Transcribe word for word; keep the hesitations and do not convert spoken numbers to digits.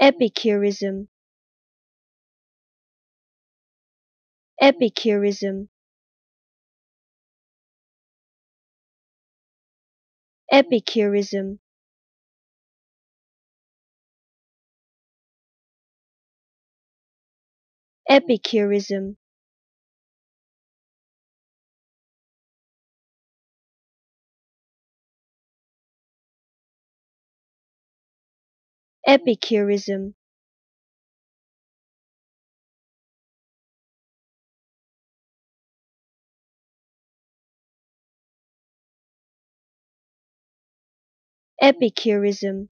Epicurism. Epicurism. Epicurism. Epicurism. Epicurism. Epicurism.